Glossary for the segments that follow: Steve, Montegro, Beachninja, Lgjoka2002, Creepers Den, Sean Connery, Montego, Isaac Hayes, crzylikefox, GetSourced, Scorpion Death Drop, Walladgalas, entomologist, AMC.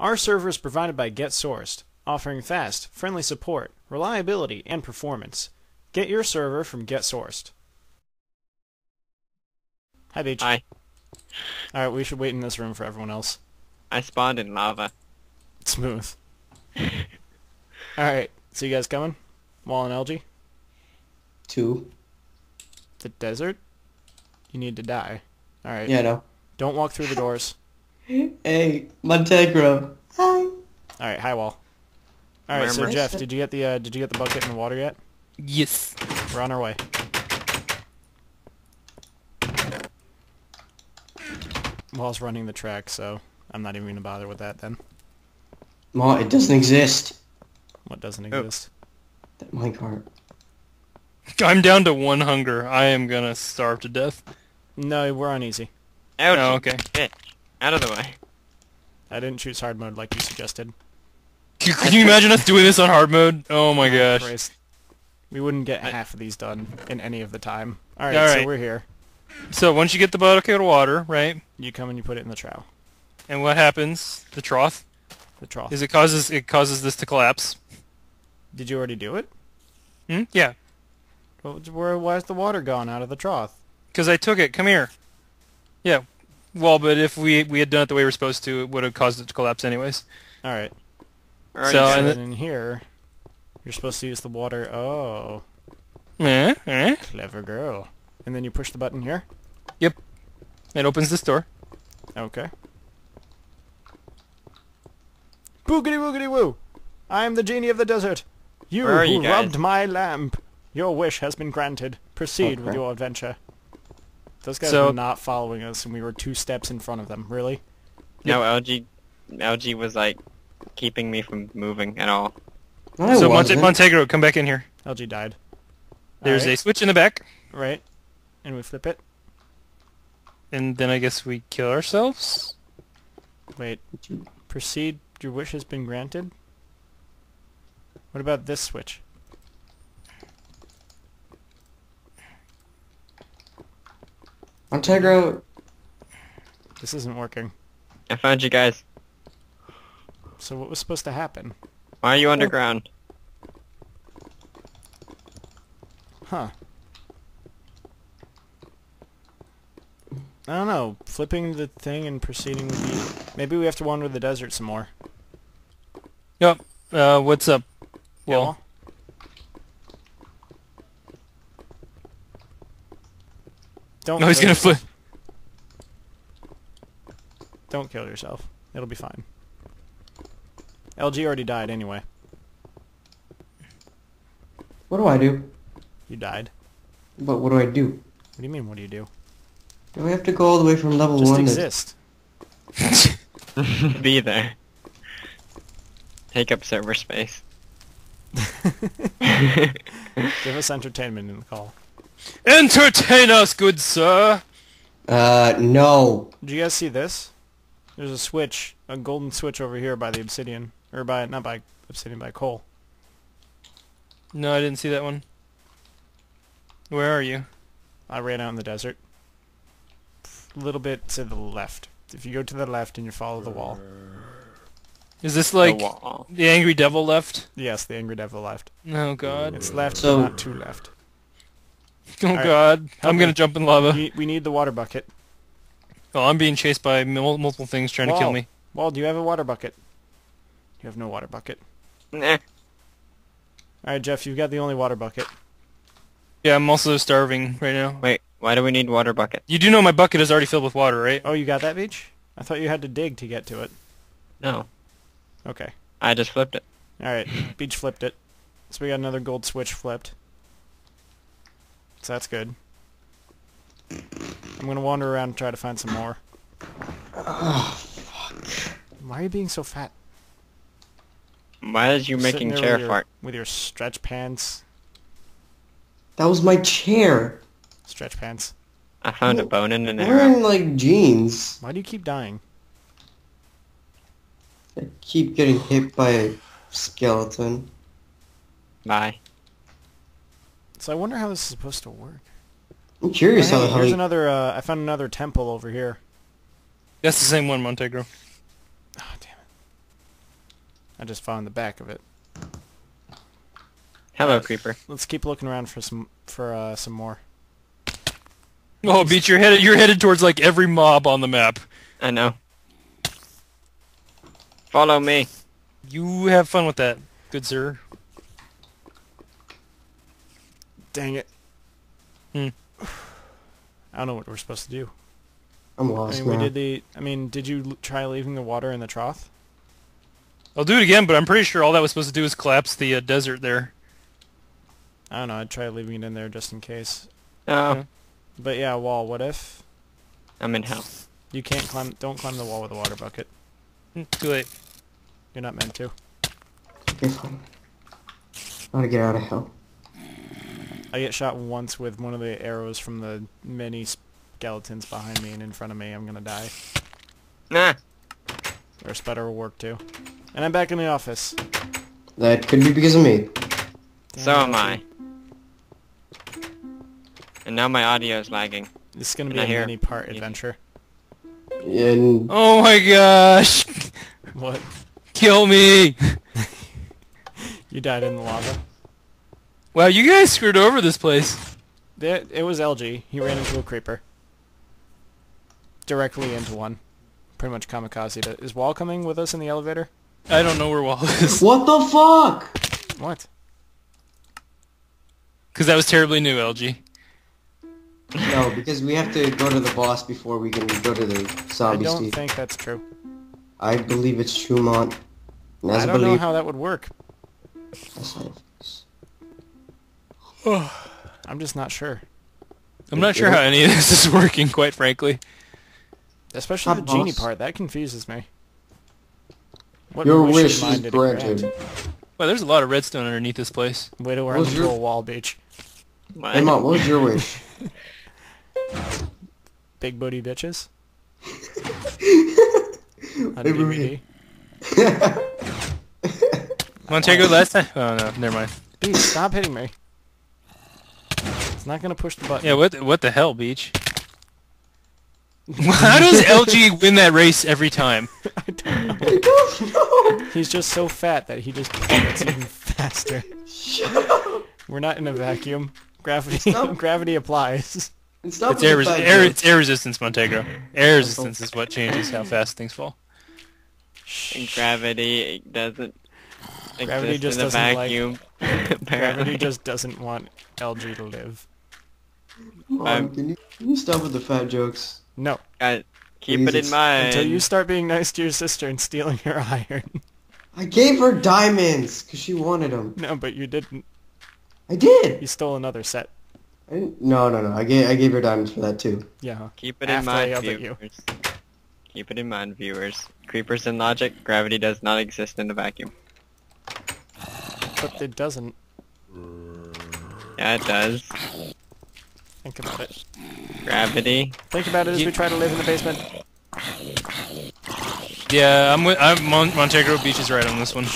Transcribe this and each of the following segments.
Our server is provided by GetSourced, offering fast, friendly support, reliability, and performance. Get your server from GetSourced. Hi, Beach. Hi. Alright, we should wait in this room for everyone else. I spawned in lava. Smooth. Alright, so you guys coming? Wall and LG? Two. The desert? You need to die. Alright. Yeah, no. Don't walk through the doors. Hey, Montegro. Hi. Alright, hi, Wall. Alright, so Jeff, did you get the bucket in the water yet? Yes. We're on our way. Wall's running the track, so I'm not even gonna bother with that then. Ma, it doesn't exist. What doesn't exist? That minecart. I'm down to one hunger. I am gonna starve to death. No, we're on easy. Ouch. Oh, okay. Bitch. Out of the way. I didn't choose hard mode like you suggested. Can you imagine us doing this on hard mode? Oh my gosh. Christ. We wouldn't get half of these done in any of the time. Alright, so we're here. So once you get the bucket of water, right? You come and you put it in the trough. And what happens? The trough? The trough. Is it causes this to collapse. Did you already do it? Hmm? Yeah. Well, why is the water gone out of the trough? Because I took it. Come here. Yeah. Well, but if we had done it the way we were supposed to, it would have caused it to collapse anyways. Alright. Alright, so in here, you're supposed to use the water. Oh. Eh? Eh? Clever girl. And then you push the button here? Yep. It opens this door. Okay. Boogity woogity woo! I am the genie of the desert! You who rubbed my lamp! Your wish has been granted. Proceed with your adventure. Those guys were not following us, and we were 2 steps in front of them. Really? No, LG was, like, keeping me from moving at all. No, so, Montegro, come back in here. LG died. There's a switch in the back. Right. And we flip it. And then I guess we kill ourselves? Wait. Proceed. Your wish has been granted? What about this switch? Montegro. This isn't working. I found you guys. So what was supposed to happen? Why are you underground? Huh. I don't know. Flipping the thing and proceeding with the... Maybe we have to wander the desert some more. Yep. What's up? Well... Yeah. Don't he's gonna flip. Don't kill yourself. It'll be fine. LG already died anyway. What do I do? You died. But what do I do? What do you mean, what do you do? Do we have to go all the way from level 1 to... Just exist. Be there. Take up server space. Give us entertainment in the call. Entertain us, good sir! No. Did you guys see this? There's a switch, a golden switch over here by the obsidian. Or by, not by obsidian, by coal. No, I didn't see that one. Where are you? I ran out in the desert. A little bit to the left. If you go to the left and you follow the wall. Is this like the angry devil left? Yes, the angry devil left. Oh god. It's left, so... not too left. Oh right. God, I'm gonna jump in lava. We need the water bucket. Oh, I'm being chased by multiple things trying to kill me. Wall, do you have a water bucket? You have no water bucket. Nah. Alright, Jeff, you've got the only water bucket. Yeah, I'm also starving right now. Wait, why do we need water bucket? You do know my bucket is already filled with water, right? Oh, you got that, Beach? I thought you had to dig to get to it. No. Okay. I just flipped it. Alright, Beach flipped it. So we got another gold switch flipped. So that's good. I'm gonna wander around and try to find some more. Oh, fuck. Why are you being so fat? Why is you making chair fart? With your stretch pants. That was my chair. Stretch pants. I found a bone in an arrow. Wearing, like, jeans. Why do you keep dying? I keep getting hit by a skeleton. Bye. So I wonder how this is supposed to work. I'm curious how... Here's another, I found another temple over here. That's the same one, Montegro. Oh, damn it. I just found the back of it. Hello, creeper. Let's keep looking around for some more. Oh, Beach, you're headed towards like every mob on the map. I know. Follow me. You have fun with that, good sir. Dang it. I don't know what we're supposed to do. I'm lost. I mean, did you try leaving the water in the trough? I'll do it again, but I'm pretty sure all that was supposed to do is collapse the desert there. I don't know. I'd try leaving it in there just in case. Oh. You know? But yeah, wall. What if? I'm in hell. You can't climb. Don't climb the wall with a water bucket. Too late. You're not meant to. I want to get out of hell. I get shot once with one of the arrows from the many skeletons behind me and in front of me. I'm gonna die. Nah. Or a spider will work too. And I'm back in the office. That could be because of me. Damn. So am I. And now my audio is lagging. This is gonna be a mini-part adventure. And... oh my gosh! What? Kill me! You died in the lava. Wow, you guys screwed over this place. It was LG. He ran into a creeper. Directly into one. Pretty much kamikaze. Is Wall coming with us in the elevator? I don't know where Wall is. What the fuck? What? Because that was terribly new, LG. No, because we have to go to the boss before we can go to the zombie stage. I don't think that's true. I believe it's Schumont. I don't know how that would work. That's not... I'm just not sure. I'm not sure how any of this is working, quite frankly. Especially the genie part. That confuses me. Your wish is granted. Well, there's a lot of redstone underneath this place. Way to wear a wall, bitch. Hey, Mom, what was your wish? Big booty bitches. Montego last time? Oh, no. Never mind. Dude, stop hitting me. It's not gonna push the button. Yeah, what the hell, Beach? How does LG win that race every time? I don't know. He's just so fat that he just gets even faster. Shut up. We're not in a vacuum. Gravity applies. It's air resistance, Montegro. Air resistance is what changes how fast things fall. And gravity doesn't exist in a vacuum. Gravity just doesn't want LG to live. Mom, can you stop with the fat jokes? No. Keep it in mind. Until you start being nice to your sister and stealing her iron. I gave her diamonds because she wanted them. No, but you didn't. I did. You stole another set. I didn't, no. I gave her diamonds for that too. Yeah. Huh? Keep it in mind, viewers. Keep it in mind, viewers. Creepers and logic. Gravity does not exist in the vacuum. But it doesn't. Yeah, it does. Think about it. Gravity. Think about it as we try to live in the basement. Yeah, Montegro Beach is right on this one.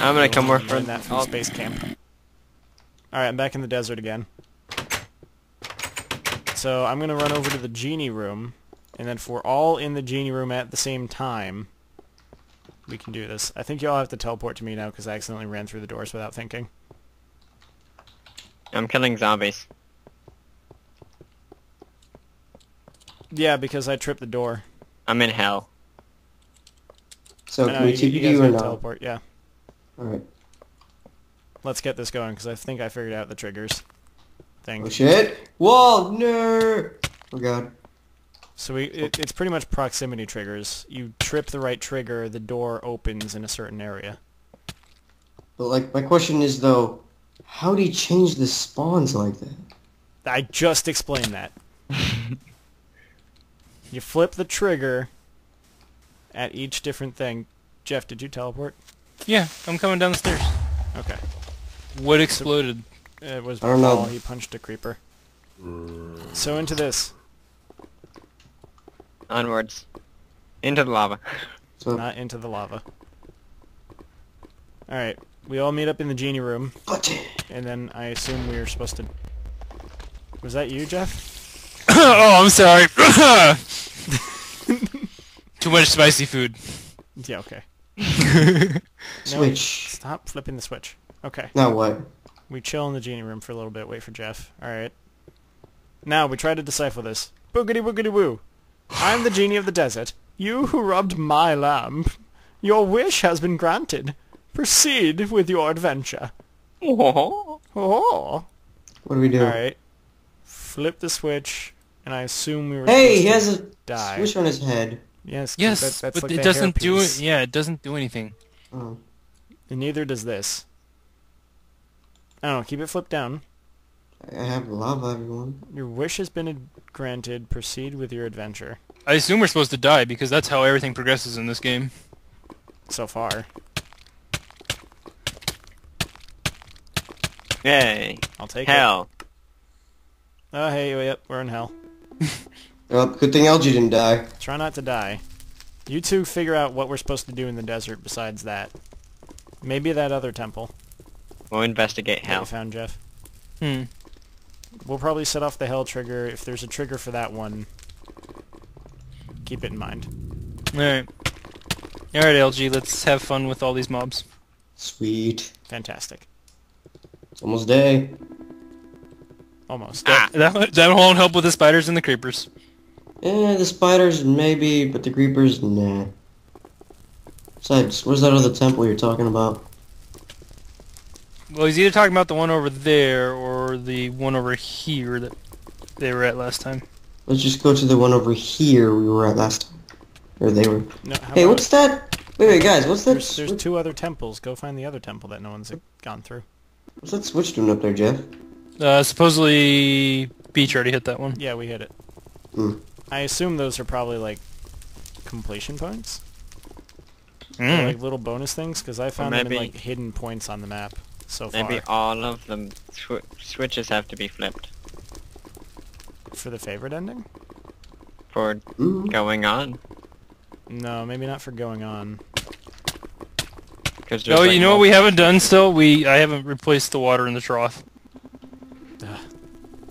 I'm gonna come work from that space camp. Alright, I'm back in the desert again. So I'm gonna run over to the genie room, and then if we're all in the genie room at the same time, we can do this. I think y'all have to teleport to me now because I accidentally ran through the doors without thinking. I'm killing zombies. Yeah, because I tripped the door. I'm in hell. So can we TP you or not? Teleport, yeah. Alright. Let's get this going because I think I figured out the triggers. Thing. Oh shit! Wall! No! Oh god. So it's pretty much proximity triggers. You trip the right trigger, the door opens in a certain area. But like, my question is though, how do you change the spawns like that? I just explained that. You flip the trigger at each different thing. Jeff, did you teleport? Yeah, I'm coming down the stairs. Okay. What exploded? So, it was Paul. He punched a creeper. So into this. Onwards. Into the lava. So. Not into the lava. Alright, we all meet up in the genie room. And then I assume we are supposed to... Was that you, Jeff? Oh, I'm sorry. Too much spicy food. Yeah, okay. Switch. Stop flipping the switch. Okay. Now what? We chill in the genie room for a little bit, wait for Jeff. Alright. Now we try to decipher this. Boogity woogity woo. I'm the genie of the desert. You who robbed my lamp. Your wish has been granted. Proceed with your adventure. Oh. Oh. What do we do? Alright. Flip the switch, and I assume we were Hey, he has a die. Switch on his head. Yes, yes, that's but like it doesn't do it. Yeah, it doesn't do anything. Oh. And neither does this. I don't know, keep it flipped down. I have lava, everyone. Your wish has been granted. Proceed with your adventure. I assume we're supposed to die, because that's how everything progresses in this game. So far. Yay. I'll take hell. It. Oh, hey, yep, we're in hell. Well, good thing Lg didn't die. Try not to die. You two figure out what we're supposed to do in the desert besides that. Maybe that other temple. We'll investigate hell. That you found, Jeff. Hmm. We'll probably set off the hell trigger if there's a trigger for that one. Keep it in mind. Alright. Alright, Lg, let's have fun with all these mobs. Sweet. Fantastic. It's almost day. Almost. Ah. That won't help with the spiders and the creepers. Eh, the spiders maybe, but the creepers, nah. Besides, where's that other temple you're talking about? Well, he's either talking about the one over there or the one over here that they were at last time. Let's just go to the one over here we were at last time. Or they were. No, hey, what's that? Wait, guys, what's that? There's two other temples. Go find the other temple that no one's gone through. What's that switch doing up there, Jeff? Supposedly Beach already hit that one. Yeah, we hit it. Mm. I assume those are probably, like, completion points? Mm. Or, like, little bonus things? Because I found them in, like, hidden points on the map so far. Maybe all of the switches have to be flipped. For the favorite ending? For going on? No, maybe not for going on. Oh, like, you know what we haven't done still? I haven't replaced the water in the trough.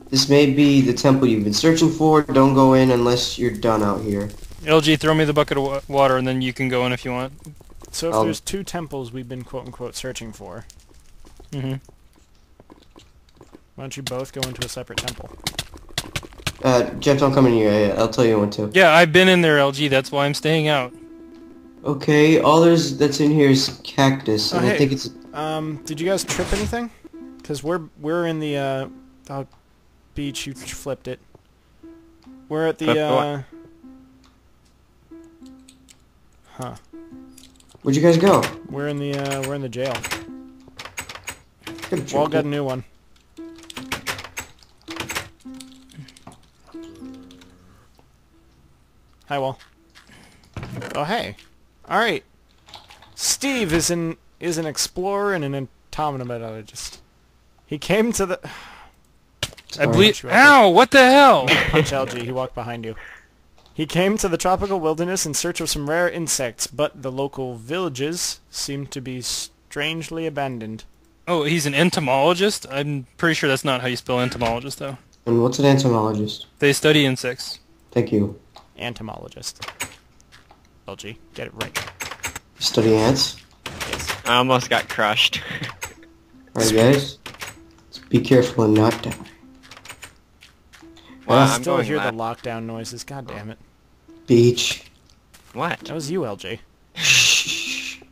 This may be the temple you've been searching for. Don't go in unless you're done out here. Lg, throw me the bucket of water and then you can go in if you want. So if there's two temples we've been quote-unquote searching for, why don't you both go into a separate temple? Jeff, don't come in here. I'll tell you when to. Yeah, I've been in there, Lg. That's why I'm staying out. Okay, all that's in here is cactus. And I think it's... did you guys trip anything? Because we're in the, Beach, you flipped it. We're at the, Huh. Where'd you guys go? We're in the jail. Good Wall got a new one. Hi, Wall. Oh, hey. Alright. Steve is an explorer and an entomologist. He came to the... I believe. Ow! What the hell? Punch Lg. He walked behind you. He came to the tropical wilderness in search of some rare insects, but the local villages seemed to be strangely abandoned. Oh, he's an entomologist? I'm pretty sure that's not how you spell entomologist, though. And what's an entomologist? They study insects. Thank you. Entomologist. Lg, get it right. Study ants? Yes. I almost got crushed. Alright, guys. Let's be careful and not die. Well, I still hear the lockdown noises. God damn it. Beach. What? That was you, Lg.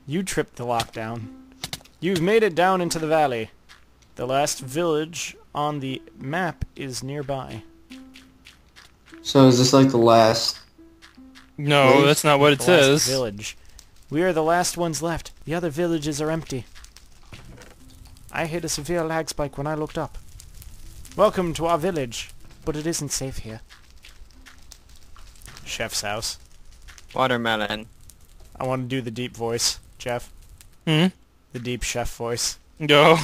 You tripped the lockdown. You've made it down into the valley. The last village on the map is nearby. So is this like the last... No, village? That's not what it says. Village. We are the last ones left. The other villages are empty. I hit a severe lag spike when I looked up. Welcome to our village. But it isn't safe here. Chef's house. Watermelon. I want to do the deep voice, Jeff. Hmm? The deep chef voice. No.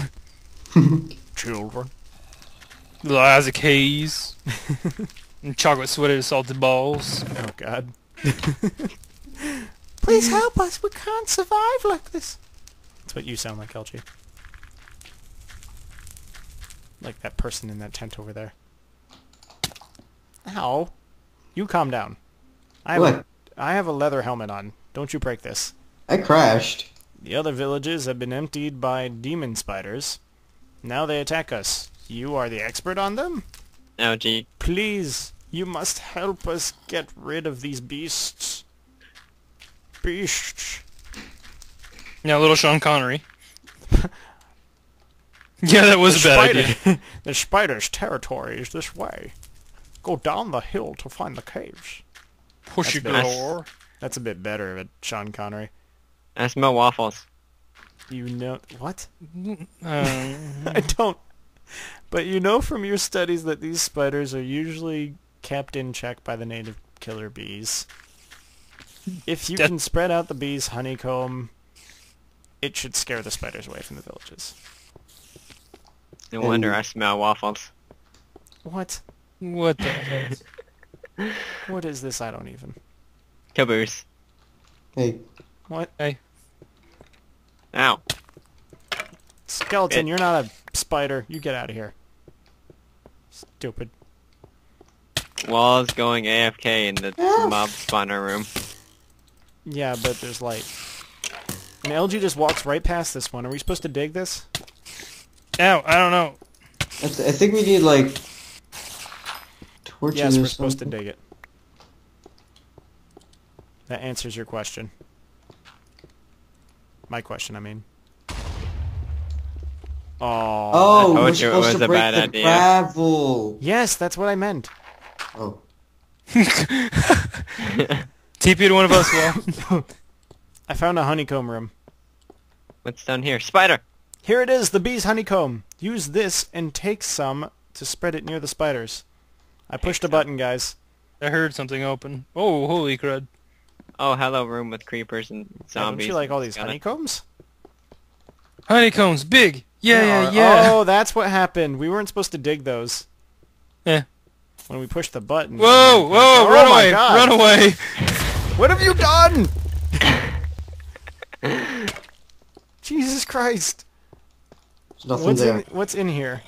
Children. Little Isaac Hayes. And chocolate sweater salted balls. Oh, God. Please help us. We can't survive like this. That's what you sound like, Lg. Like that person in that tent over there. Ow. You calm down. I have I have a leather helmet on. Don't you break this. I crashed. The other villages have been emptied by demon spiders. Now they attack us. You are the expert on them? Oh, gee. Please, you must help us get rid of these beasts. Beasts. Now, little Sean Connery. Yeah, that was a bad idea. The spider's territory is this way. Go down the hill to find the caves. Push your door. That's a bit better of it, Sean Connery. I smell waffles. You know... What? I don't... But you know from your studies that these spiders are usually kept in check by the native killer bees. If you can spread out the bees' honeycomb, it should scare the spiders away from the villages. No wonder I smell waffles. What? What the heck? What is this? I don't even... Caboose. Hey. What? Hey. Ow. Skeleton, you're not a spider. You get out of here. Stupid. Wall's going AFK in the mob spawner room. Yeah, but there's light. And LG just walks right past this one. Are we supposed to dig this? Ow, I don't know. I think we need, like... torches. Yes, we're supposed to dig it. That answers your question. My question, I mean. Aww. Oh, we're supposed to break the gravel. Yes, that's what I meant. Oh. TP to one of us, Wall. I found a honeycomb room. What's down here? Spider! Here it is, the bee's honeycomb. Use this and take some to spread it near the spiders. I pushed a button, guys. I heard something open. Oh, holy crud. Oh, hello, room with creepers and zombies. Don't you like all these honeycombs? Honeycombs, big! Yeah. Oh, that's what happened. We weren't supposed to dig those. Yeah. When we pushed the button... Whoa! Whoa! Run away! Run away! What have you done?! Jesus Christ! There's nothing there. What's in here?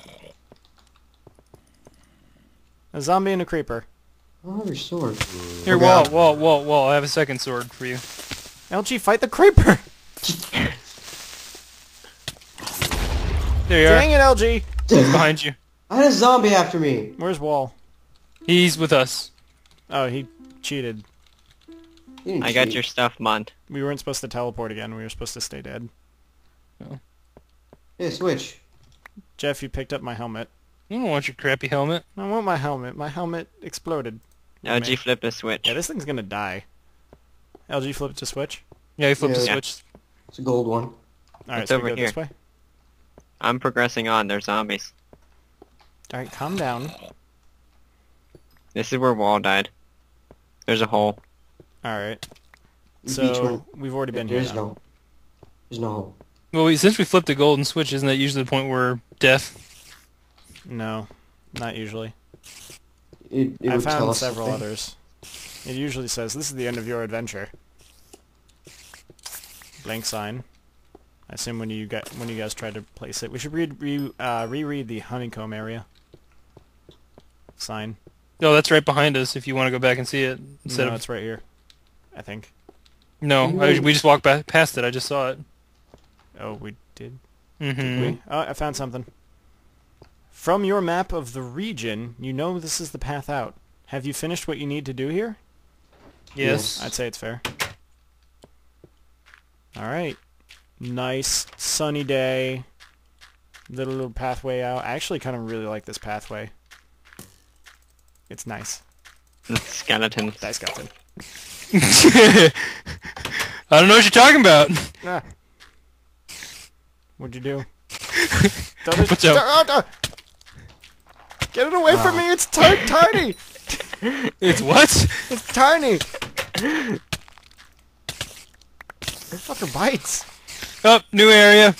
A zombie and a creeper. I have your sword. Here, Wall. I have a second sword for you. LG, fight the creeper! There you are. Dang it, LG! He's behind you. I had a zombie after me. Where's Wall? He's with us. Oh, he cheated. I got your stuff, Mont. We weren't supposed to teleport again. We were supposed to stay dead. Oh. Hey, switch. Jeff, you picked up my helmet. You don't want your crappy helmet. I want my helmet. My helmet exploded. LG flipped a switch. Yeah, this thing's gonna die. LG flipped a switch? Yeah, he flipped a switch. It's a gold one. Alright, so we go this way. I'm progressing on. They're zombies. Alright, calm down. This is where Wall died. There's a hole. Alright. So, we've already been here. There's no hole. Well, since we flipped a golden switch, isn't that usually the point where death? No, not usually. I found several others. It usually says, this is the end of your adventure. Blank sign. I assume when you guys tried to place it. We should reread the honeycomb area. Sign. No, that's right behind us if you want to go back and see it. No, it's right here. I think. No, we just walked past it. I just saw it. Oh, we did? Mm-hmm. Did we? Oh, I found something. From your map of the region, you know this is the path out. Have you finished what you need to do here? Yes. I'd say it's fair. Alright. Nice, sunny day. Little pathway out. I actually kind of really like this pathway. It's nice. Skeleton. Die skeleton. I don't know what you're talking about. Ah. What'd you do? Don't get it away from me! It's tiny. It's what? It's tiny. It fucking bites. Up, new area.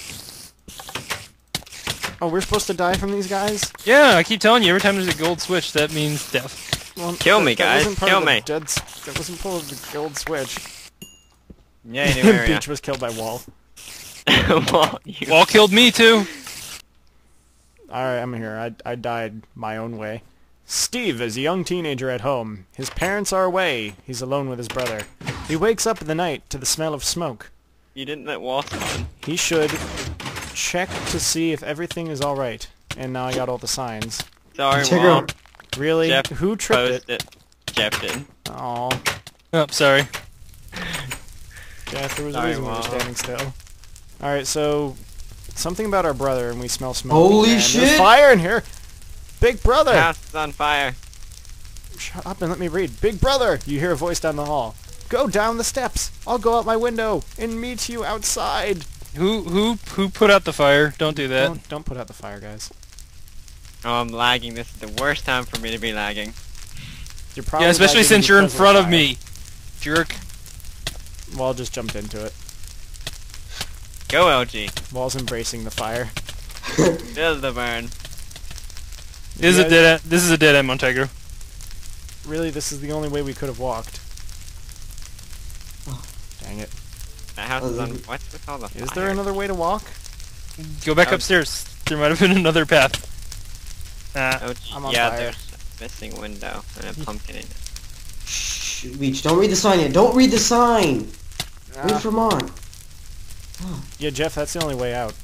Oh, we're supposed to die from these guys? Yeah, I keep telling you. Every time there's a gold switch, that means death. Well, Kill me, guys. Kill me. That wasn't part of the gold switch. Yeah, new area. Beach was killed by Wall. Wall killed me too. Alright, I'm here. I died my own way. Steve is a young teenager at home. His parents are away. He's alone with his brother. He wakes up in the night to the smell of smoke. You didn't let water on. He should check to see if everything is alright. And now I got all the signs. Sorry, Mom. Really? Jeff, who tripped it? Jeff did. Aww. Oh, sorry. Jeff, there was a reason we were standing still. Alright, so... something about our brother and we smell smoke. Holy shit! There's fire in here! Big brother! House is on fire. Shut up and let me read. Big brother! You hear a voice down the hall. Go down the steps. I'll go out my window and meet you outside. Who put out the fire? Don't do that. Don't put out the fire, guys. Oh, I'm lagging. This is the worst time for me to be lagging. You're probably especially since you're in front of me. Jerk. Wall just jumped into it. Go, LG. Wall's embracing the fire. There's the burn. This is a dead end. This is a dead end, Montegro. Really, this is the only way we could have walked. Dang it. That house is on... what's with all the fire? Is there another way to walk? Go back upstairs. There might have been another path. I'm on fire. There's a missing window and a pumpkin in it. Shh, Leech, don't read the sign yet. Don't read the sign! Wait for Mon. Yeah, Jeff, that's the only way out.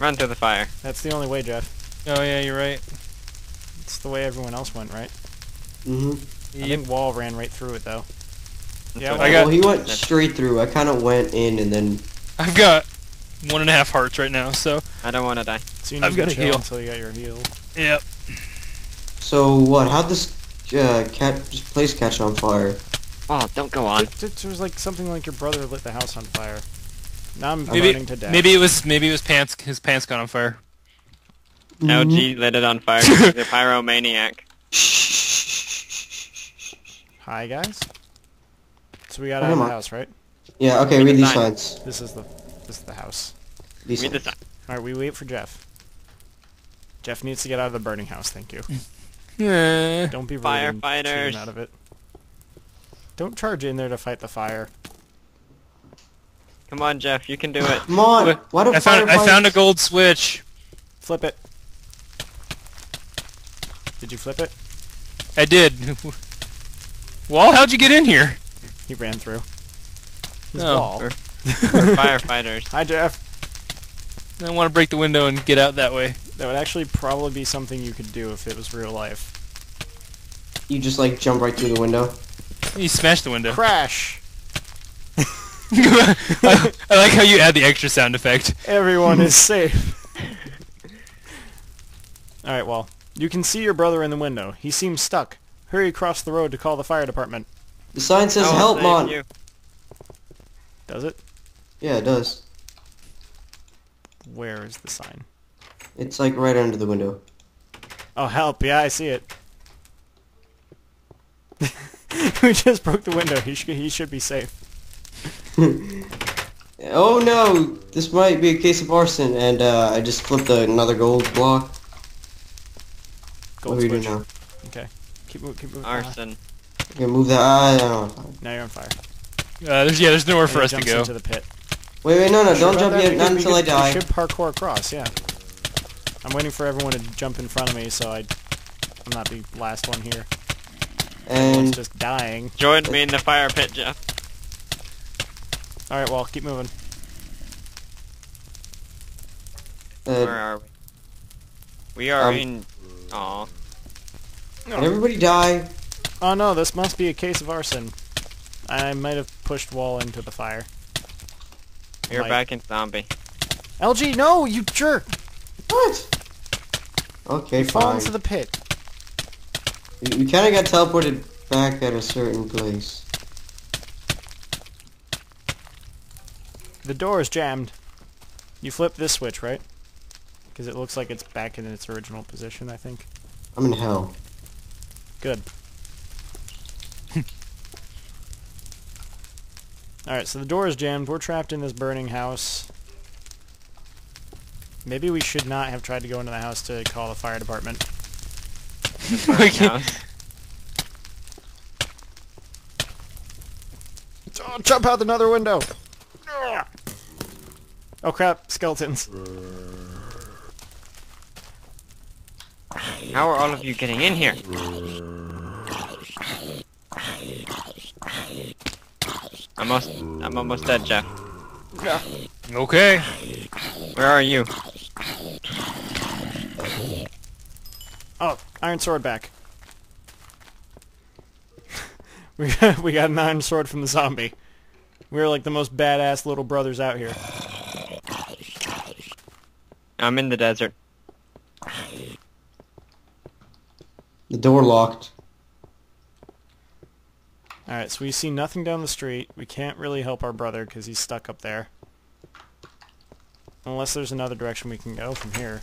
Run through the fire. That's the only way, Jeff. Oh yeah, you're right. It's the way everyone else went, right? Mm-hmm. I think Wall ran right through it, though. Yeah, well, he went straight through. I kind of went in and then... I've got 1.5 hearts right now, so... I don't want to die. So you need to heal until you got your heal. Yep. So, what? How'd this place catch on fire? Oh, don't go on. It was like something like your brother lit the house on fire. Now I'm running to death. Maybe it was pants. His pants got on fire. LG lit it on fire. He's a pyromaniac. Hi guys. So we got out of the house, right? Yeah. Okay. Read these signs. This is the house. Read the sign. All right. We wait for Jeff. Jeff needs to get out of the burning house. Thank you. Yeah. Don't be rude. Firefighters. Out of it. Don't charge in there to fight the fire. Come on, Jeff. You can do it. Come on. Why do I found a gold switch. Flip it. Did you flip it? I did. Wall, how'd you get in here? He ran through. Wall. We're firefighters. Hi, Jeff. I want to break the window and get out that way. That would actually probably be something you could do if it was real life. You just, like, jump right through the window? You smash the window. Crash! I like how you add the extra sound effect. Everyone is safe. Alright, Wall. You can see your brother in the window. He seems stuck. Hurry across the road to call the fire department. The sign says help, Mon. Does it? Yeah, it does. Where is the sign? It's like right under the window. Oh, help. Yeah, I see it. We just broke the window. He should be safe. Oh no! This might be a case of arson, and I just flipped another gold block. Gold what do we do now? Okay. Keep moving. Arson. Okay, move that. Now you're on fire. There's nowhere for us to go. Into the pit. Wait, no, don't jump yet. Not until I die. You should parkour across. Yeah. I'm waiting for everyone to jump in front of me, so I'm not the last one here. And everyone's just dying. Join me in the fire pit, Jeff. All right, well, keep moving. Where are we? We are in. Aww. No. Did everybody die? Oh no, this must be a case of arson. I might have pushed Wall into the fire. You're back in zombie. LG, no, you jerk! What? Okay, fine. Fall into the pit. You kind of got teleported back at a certain place. The door is jammed. You flip this switch, right? Because it looks like it's back in its original position, I think. I'm in hell. Good. Alright, so the door is jammed. We're trapped in this burning house. Maybe we should not have tried to go into the house to call the fire department. Oh, jump out another window! Oh crap, skeletons. How are all of you getting in here? I'm almost dead, Jeff. Yeah. Okay. Where are you? Oh, iron sword back. we got an iron sword from the zombie. We're like the most badass little brothers out here. I'm in the desert. The door locked. Alright, so we see nothing down the street. We can't really help our brother because he's stuck up there. Unless there's another direction we can go from here.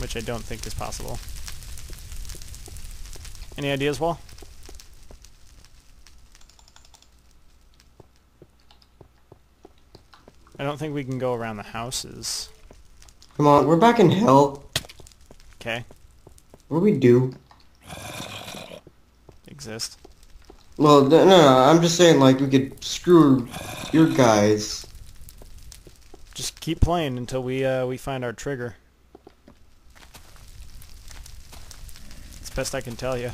Which I don't think is possible. Any ideas, Wal? I don't think we can go around the houses. Come on, we're back in hell. Okay. What do we do? Exist. Well, no, I'm just saying, like, we could screw your guys. Just keep playing until we find our trigger. It's best I can tell you.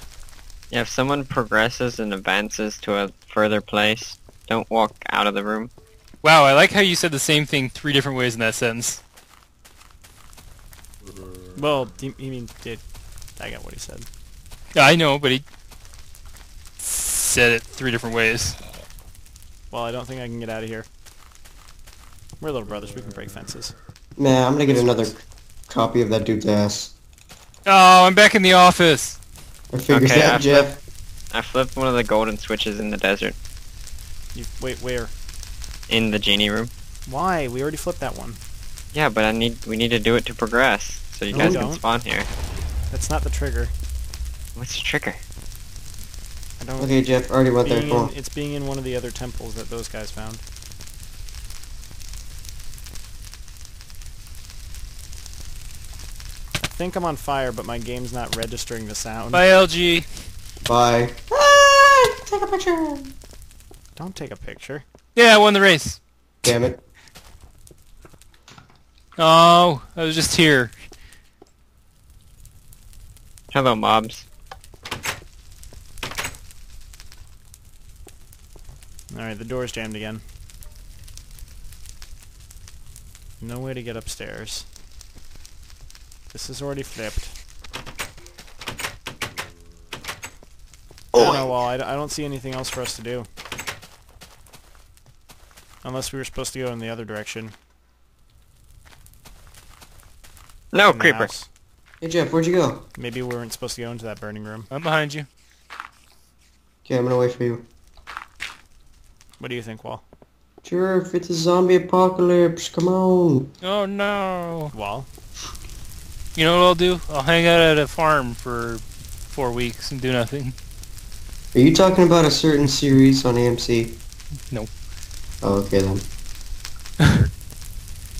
Yeah, if someone progresses and advances to a further place, don't walk out of the room. Wow, I like how you said the same thing 3 different ways in that sentence. Well, you mean, I got what he said. Yeah, I know, but he said it 3 different ways. Well, I don't think I can get out of here. We're little brothers, we can break fences. Nah, I'm gonna get another copy of that dude's ass. Oh, I'm back in the office! I figured that, Jeff. I flipped one of the golden switches in the desert. Wait, where? In the genie room. Why? We already flipped that one. Yeah, but we need to do it to progress, so you guys can spawn here. That's not the trigger. What's the trigger? I don't. Okay, Jeff, already went there. It's being in one of the other temples that those guys found. I think I'm on fire, but my game's not registering the sound. Bye, LG. Bye. Ah, take a picture. Don't take a picture. Yeah, I won the race. Damn it. Oh, I was just here. Hello, mobs. Alright, the door's jammed again. No way to get upstairs. This is already flipped. Oh, I don't know, Wal. I don't see anything else for us to do. Unless we were supposed to go in the other direction. No, creeper. Hey, Jeff, where'd you go? Maybe we weren't supposed to go into that burning room. I'm behind you. Okay, I'm gonna wait for you. What do you think, Wal? Sure, it's a zombie apocalypse, come on. Oh, no. Wal? You know what I'll do? I'll hang out at a farm for 4 weeks and do nothing. Are you talking about a certain series on AMC? Nope. Oh, okay then.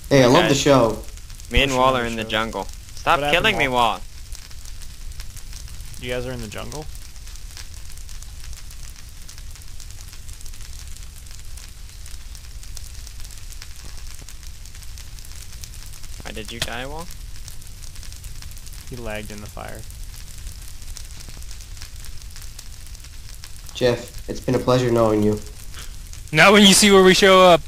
Hey, I love the show. Me and Wal are in the jungle. Stop killing me, Wal. You guys are in the jungle? Why did you die, Wal? He lagged in the fire. Jeff, it's been a pleasure knowing you. Not when you see where we show up.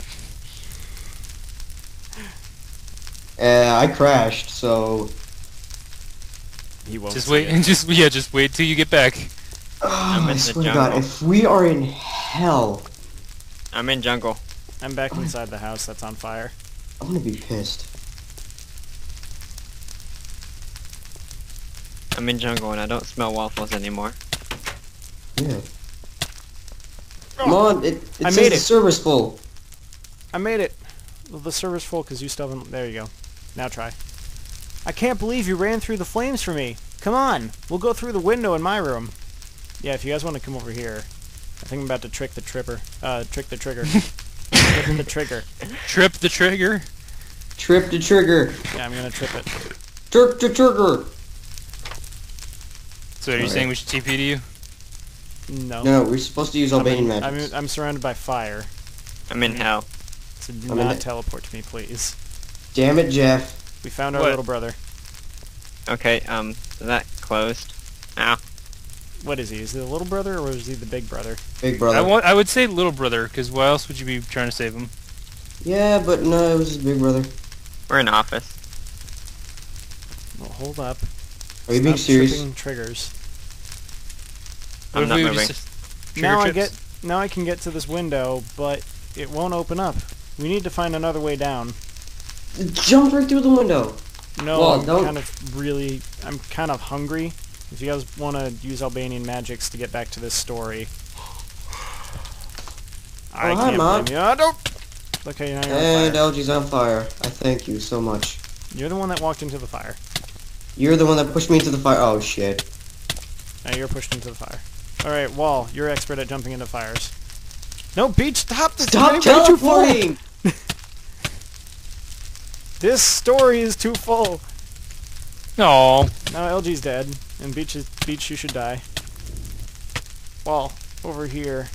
I crashed, so he won't. Just wait, just wait till you get back. Oh, I swear to God, if we are in hell, I'm in jungle. I'm back inside the house that's on fire. I'm gonna be pissed. I'm in jungle and I don't smell waffles anymore. Yeah. Come on, it says the server's full. I made it. The server's full because you still haven't... There you go. Now try. I can't believe you ran through the flames for me. Come on. We'll go through the window in my room. Yeah, if you guys want to come over here. I think I'm about to trick the tripper. Trick the trigger. Trip the trigger. Trip the trigger? Trip the trigger. Yeah, I'm going to trip it. Trip the trigger. So are you saying we should TP to you? No. No, we're supposed to use Albanian magic. I'm surrounded by fire. I'm in hell. So do not teleport to me, please. Damn it, Jeff. We found our little brother. Okay, that closed. Ow. What is he? Is he the little brother or is he the big brother? Big brother. I would say little brother, because why else would you be trying to save him? Yeah, but no, it was his big brother. We're in office. Well, hold up. Are you being serious? Triggers. I'm not moving. Now I can get to this window, but it won't open up. We need to find another way down. Jump right through the window. No, well, I'm kind of I'm kind of hungry. If you guys want to use Albanian magics to get back to this story, I can't blame you. I don't. Okay, now you're on fire. And Algie's on fire. I thank you so much. You're the one that walked into the fire. You're the one that pushed me into the fire. Oh shit. Now you're pushed into the fire. Alright, Wall, you're expert at jumping into fires. No, Beach, stop this! Stop teleporting! This story is too full. No. Now LG's dead, and Beach, you should die. Wall, over here.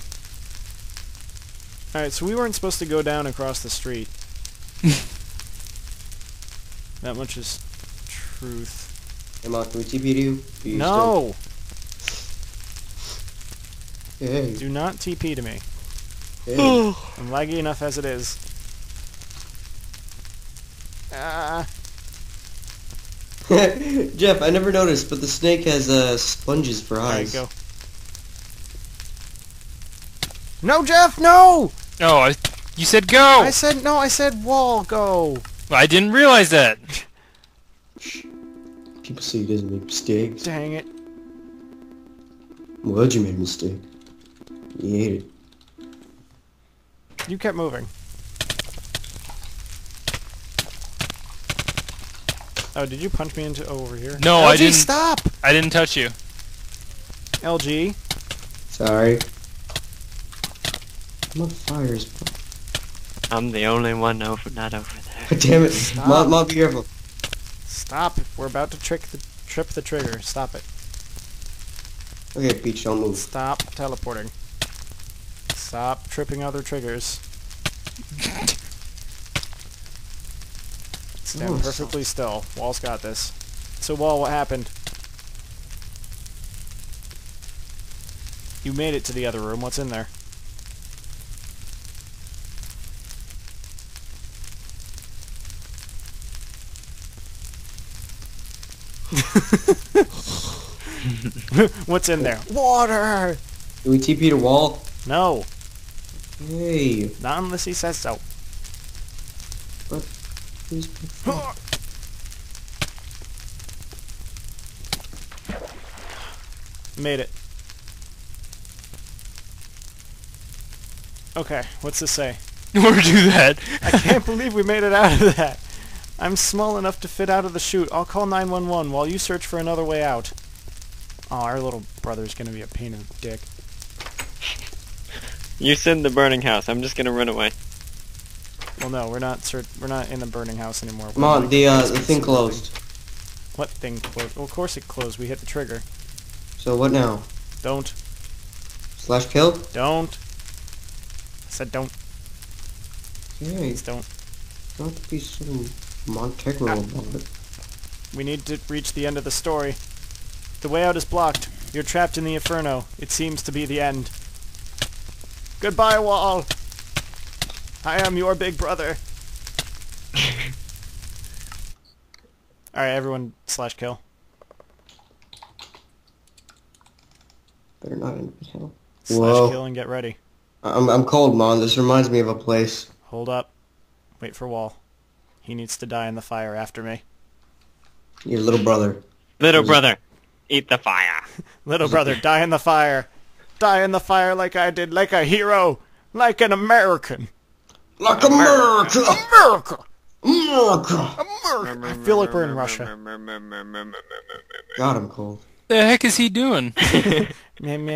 Alright, so we weren't supposed to go down across the street. That much is truth. Hey, Mark, can we TP you? No! Hey. Do not TP to me. Hey. I'm laggy enough as it is. Ah. Jeff, I never noticed, but the snake has sponges for eyes. There you go. No, Jeff, no! No, you said go! I said no, I said Wall, go! I didn't realize that! People say you guys make mistakes. Dang it. I'm glad you made a mistake. You ate it. You kept moving. Oh, did you punch me into over here? No, LG, I didn't. Stop! I didn't touch you. LG. Sorry. My fire's... I'm the only one not over there. Damn it! Mom, be careful. Stop! We're about to trip the trigger. Stop it. Okay, Peach, don't move. Stop teleporting. Stop tripping other triggers. Stand perfectly still. Wall's got this. So, Wall, what happened? You made it to the other room. What's in there? What's in there? Water! Do we TP to Wall? No. Hey. Not unless he says so. What? Made it. Okay, what's this say? Or do that. I can't believe we made it out of that. I'm small enough to fit out of the chute. I'll call 911 while you search for another way out. Oh, our little brother's gonna be a pain in the dick. You send the burning house. I'm just gonna run away. Well, no, we're not in the burning house anymore. We're Mom, the thing closed. What thing closed? Well, of course it closed. We hit the trigger. So what now? Don't. Slash kill? Don't. I said don't. Hey. Please don't. Don't be so... Montegro about it. We need to reach the end of the story. The way out is blocked. You're trapped in the inferno. It seems to be the end. Goodbye, Wall. I am your big brother. Alright, everyone slash kill. Better not end the kill. Slash kill and get ready. I'm cold, Mom. This reminds me of a place. Hold up. Wait for Wall. He needs to die in the fire after me. Your little brother. Little brother, eat the fire. Little brother, die in the fire. Die in the fire like I did, like a hero, like an American. Like America! America! America! America! I feel like we're in Russia. God, I'm cold. The heck is he doing? No,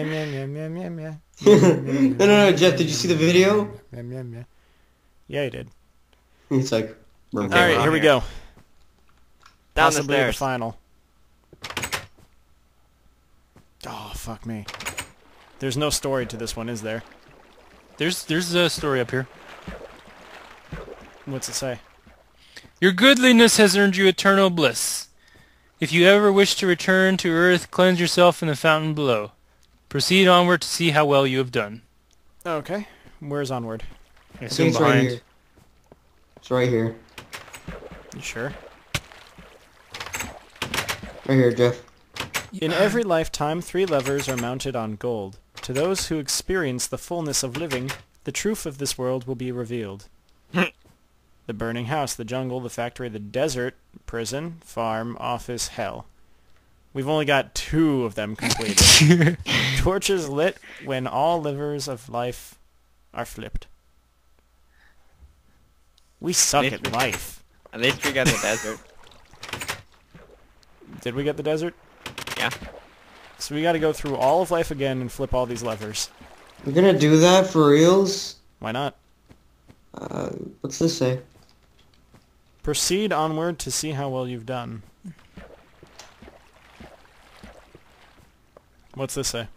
Jeff, did you see the video? Yeah, he did. It's like... Okay, all right, here we go. Down the stairs. The final. Oh, fuck me. There's no story to this one, is there? There's a story up here. What's it say? Your goodliness has earned you eternal bliss. If you ever wish to return to earth, cleanse yourself in the fountain below. Proceed onward to see how well you have done. Okay. Where's onward? I assume it's behind. Right here. It's right here. You sure? Right here, Jeff. In every lifetime, 3 levers are mounted on gold. To those who experience the fullness of living, the truth of this world will be revealed. The burning house, the jungle, the factory, the desert, prison, farm, office, hell. We've only got 2 of them completed. Torches lit when all levers of life are flipped. We suck at life. At least we got the desert. Did we get the desert? Yeah. So we gotta go through all of life again and flip all these levers. We're gonna do that for reals? Why not? What's this say? Proceed onward to see how well you've done. What's this say?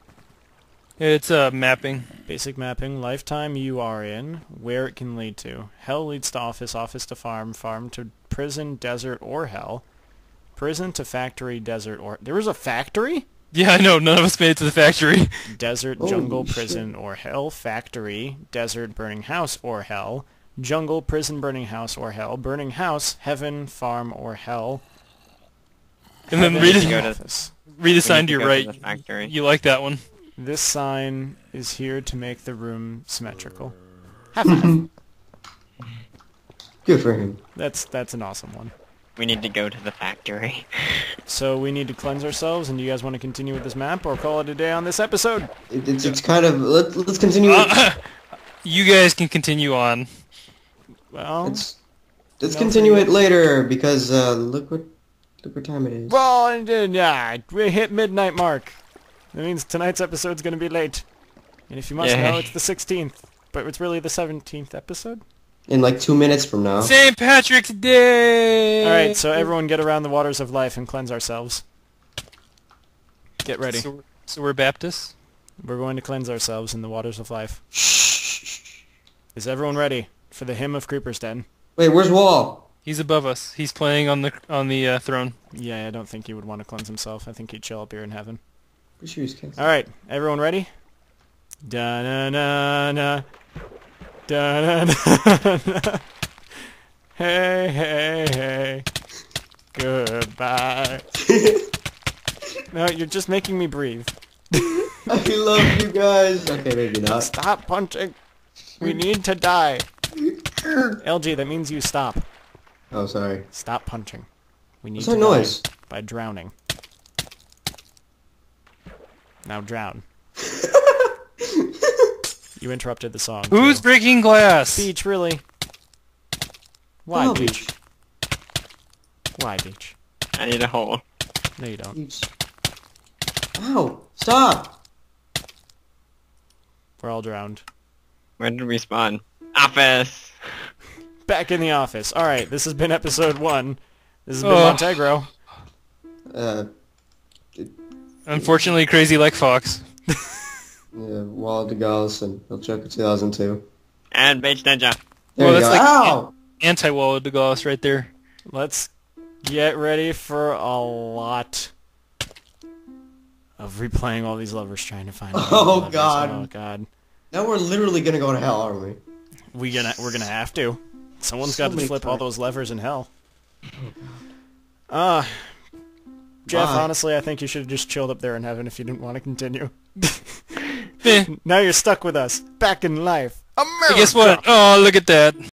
It's mapping. Basic mapping. Lifetime you are in, where it can lead to. Hell leads to office, office to farm, farm to prison, desert, or hell. Prison to factory, desert, or... There was a factory? Yeah, I know. None of us made it to the factory. Desert, jungle, prison, or hell. Factory, desert, burning house, or hell. Jungle, prison, burning house, or hell. Burning house, heaven, farm, or hell. And then read the sign to your right. You like that one. This sign is here to make the room symmetrical. High five. Good for him. That's an awesome one. We need to go to the factory. So we need to cleanse ourselves, and do you guys want to continue with this map, or call it a day on this episode? It's kind of... Let's continue. You guys can continue on. Well... Let's continue it later, because look what time it is. Well, yeah, we hit midnight mark. That means tonight's episode's going to be late. And if you must know, it's the 16th, but it's really the 17th episode. In like 2 minutes from now. St. Patrick's Day! Alright, so everyone get around the waters of life and cleanse ourselves. Get ready. So we're Baptists? We're going to cleanse ourselves in the waters of life. Is everyone ready for the hymn of Creeper's Den? Wait, where's Wall? He's above us. He's playing on the throne. Yeah, I don't think he would want to cleanse himself. I think he'd chill up here in heaven. Alright, everyone ready? Da-na-na-na. Da-na-na-na. Hey, hey, hey. Goodbye. No, you're just making me breathe. I love you guys. Okay, maybe not. Stop punching. We need to die. LG, that means you stop. Oh, sorry. Stop punching. We need to die by drowning. Now drown. You interrupted the song. Who's breaking glass? Beach, really? Why, oh, Beach? Why, Beach? I need a hole. No, you don't. Beach. Ow! Stop! We're all drowned. Where did we spawn? Office! Back in the office. Alright, this has been episode 1. This has been Montegro. Unfortunately, crazy like Fox. Yeah, Walladgalas and Lgjoka2002. And Beachninja. Well, that's like anti-Walladgalas right there. Let's get ready for a lot of replaying all these levers trying to find out. Oh god. Oh god. Now we're literally gonna go to hell, aren't we? We're gonna have to. Someone's got to flip all those levers in hell. Jeff, honestly, I think you should have just chilled up there in heaven if you didn't want to continue. Now you're stuck with us, back in life. America! Guess what? Oh, look at that.